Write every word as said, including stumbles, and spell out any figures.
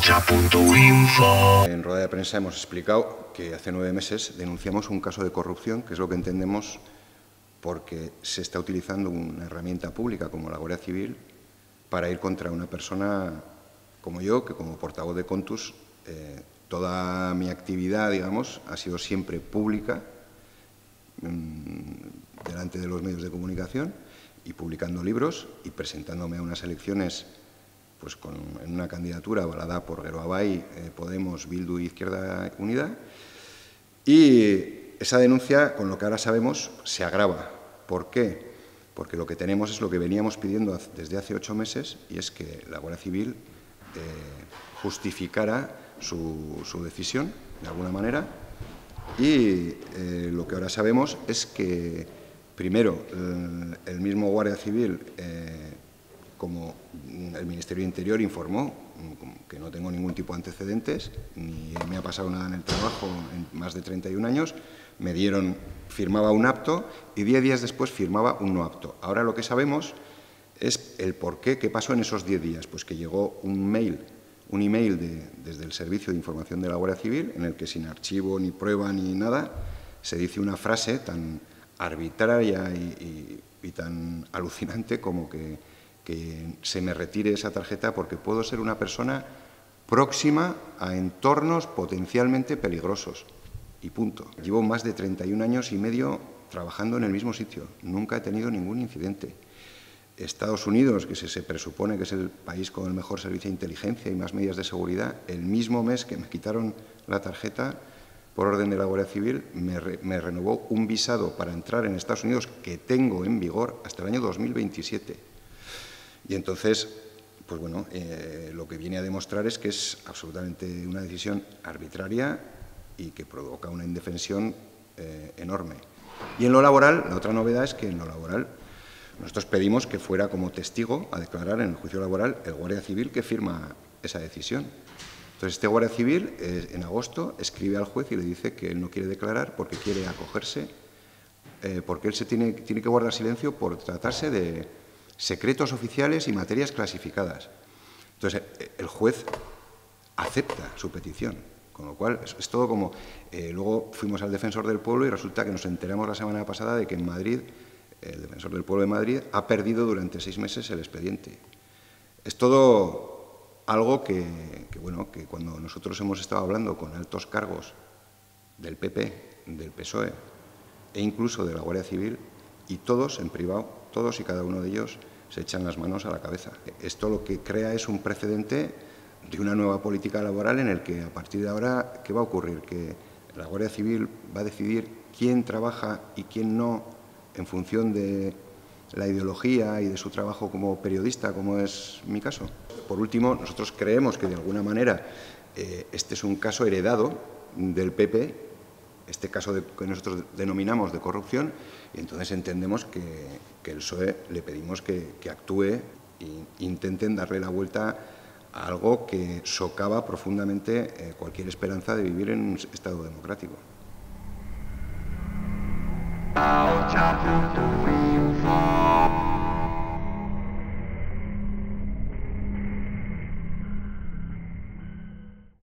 Rocha punto info. En rueda de prensa hemos explicado que hace nueve meses denunciamos un caso de corrupción, que es lo que entendemos porque se está utilizando una herramienta pública como la Guardia Civil para ir contra una persona como yo, que como portavoz de Kontuz, eh, toda mi actividad, digamos, ha sido siempre pública, mmm, delante de los medios de comunicación y publicando libros y presentándome a unas elecciones pues con, en una candidatura avalada por Geroabay, eh, Podemos, Bildu y Izquierda Unida. Y esa denuncia, con lo que ahora sabemos, se agrava. ¿Por qué? Porque lo que tenemos es lo que veníamos pidiendo desde hace ocho meses, y es que la Guardia Civil eh, justificara su, su decisión, de alguna manera, y eh, lo que ahora sabemos es que, primero, el, el mismo Guardia Civil, eh, como el Ministerio de Interior informó, que no tengo ningún tipo de antecedentes, ni me ha pasado nada en el trabajo en más de treinta y un años, me dieron, firmaba un apto y diez días después firmaba un no apto. Ahora lo que sabemos es el por qué, qué pasó en esos diez días. Pues que llegó un mail, un email de, desde el Servicio de Información de la Guardia Civil, en el que sin archivo, ni prueba, ni nada, se dice una frase tan arbitraria y, y, y tan alucinante como que que se me retire esa tarjeta porque puedo ser una persona próxima a entornos potencialmente peligrosos. Y punto. Llevo más de treinta y un años y medio trabajando en el mismo sitio. Nunca he tenido ningún incidente. Estados Unidos, que se, se presupone que es el país con el mejor servicio de inteligencia y más medidas de seguridad, el mismo mes que me quitaron la tarjeta, por orden de la Guardia Civil, me, re, me renovó un visado para entrar en Estados Unidos que tengo en vigor hasta el año dos mil veintisiete. Y entonces, pues bueno, eh, lo que viene a demostrar es que es absolutamente una decisión arbitraria y que provoca una indefensión eh, enorme. Y en lo laboral, la otra novedad es que en lo laboral nosotros pedimos que fuera como testigo a declarar en el juicio laboral el Guardia Civil que firma esa decisión. Entonces, este Guardia Civil, eh, en agosto, escribe al juez y le dice que él no quiere declarar porque quiere acogerse, eh, porque él se tiene, tiene que guardar silencio por tratarse de secretos oficiales y materias clasificadas. Entonces, el juez acepta su petición, con lo cual es, es todo como... Eh, luego fuimos al Defensor del Pueblo y resulta que nos enteramos la semana pasada de que en Madrid, el Defensor del Pueblo de Madrid, ha perdido durante seis meses el expediente. Es todo algo que, que, bueno, que cuando nosotros hemos estado hablando con altos cargos del P P, del P S O E e incluso de la Guardia Civil, y todos en privado, todos y cada uno de ellos se echan las manos a la cabeza. Esto lo que crea es un precedente de una nueva política laboral en el que a partir de ahora, ¿qué va a ocurrir? Que la Guardia Civil va a decidir quién trabaja y quién no en función de la ideología y de su trabajo como periodista, como es mi caso. Por último, nosotros creemos que de alguna manera eh, este es un caso heredado del P P, este caso de, que nosotros denominamos de corrupción, y entonces entendemos que, que el P S O E le pedimos que, que actúe e intenten darle la vuelta a algo que socava profundamente eh, cualquier esperanza de vivir en un Estado democrático.